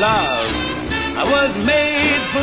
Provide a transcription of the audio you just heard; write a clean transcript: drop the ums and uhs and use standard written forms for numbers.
love. I was made for